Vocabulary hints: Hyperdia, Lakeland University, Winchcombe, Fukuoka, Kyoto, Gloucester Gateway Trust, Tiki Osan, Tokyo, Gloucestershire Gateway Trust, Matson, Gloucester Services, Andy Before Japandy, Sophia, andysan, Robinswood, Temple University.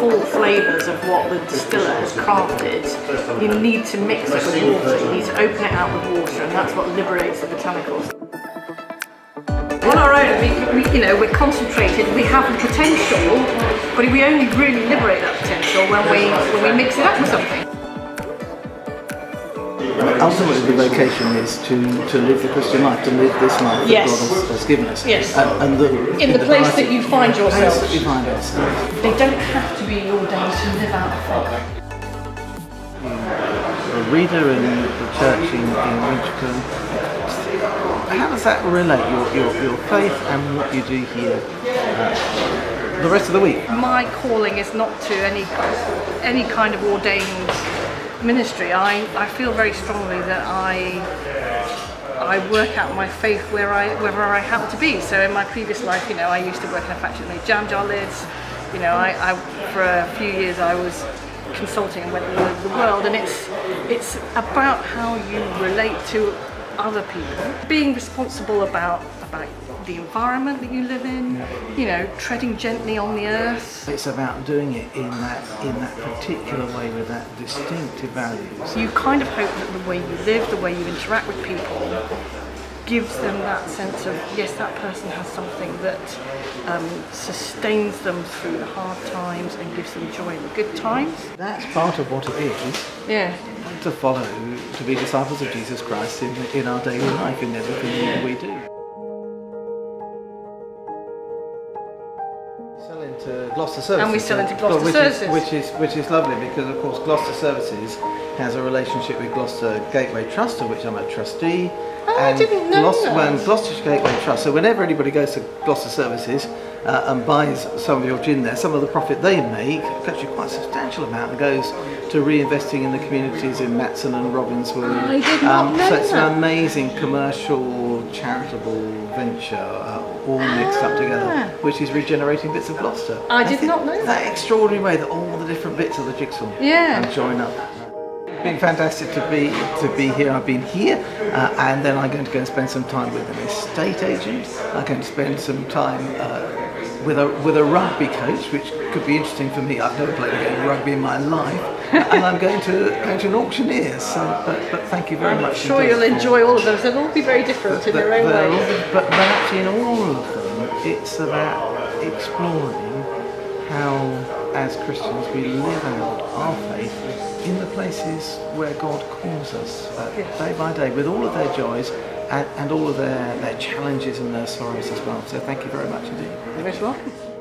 full flavours of what the distiller has crafted, you need to mix it with water, you need to open it out with water, and that's what liberates the botanicals. On our own, we're concentrated, we have the potential, but we only really liberate that potential when we mix it up with something. Ultimately, the vocation is to live the Christian life, to live this life that God has given us. Yes. In the place that you find yourself. They don't have to be ordained to live out of faith. A reader in the church in Winchcombe, how does that relate your faith and what you do here the rest of the week? My calling is not to any kind of ordained ministry. I feel very strongly that I work out my faith wherever I happen to be. So in my previous life, I used to work in a factory that made jam jar lids. I for a few years I was consulting and went all over the world, and it's about how you relate to other people. Being responsible about the environment that you live in, treading gently on the earth. It's about doing it in that particular way with that distinctive values. You kind of hope that the way you live, the way you interact with people, gives them that sense of, yes, that person has something that sustains them through the hard times and gives them joy in the good times. That's part of what it is. Yeah. To follow, to be disciples of Jesus Christ in our daily life, in everything we do. To Gloucester Services, and we sell into Gloucester Services, which is lovely, because of course Gloucester Services has a relationship with Gloucester Gateway Trust, of which I'm a trustee. Oh, and I didn't know that. And Gloucestershire Gateway Trust. So whenever anybody goes to Gloucester Services and buys some of your gin there, some of the profit they make, actually quite a substantial amount, goes to reinvesting in the communities in Matson and Robinswood. I did not know so it's an amazing commercial, charitable venture, all mixed up together, which is regenerating bits of Gloucester. I did not know that. That extraordinary way that all the different bits of the jigsaw join up. It's been fantastic to be here. I've been here, and then I'm going to go and spend some time with an estate agent. I'm going to spend some time with a rugby coach, which could be interesting for me. I've never played a game of rugby in my life, and I'm going to an auctioneer. So, but thank you very much. I'm sure you'll enjoy all of those. They'll all be very different in their own way. But actually, in all of them, it's about exploring how, as Christians, we live out our faith in the places where God calls us, day by day, with all of their joys. And all of their challenges and their sorrows as well. So thank you very much indeed. You're most welcome.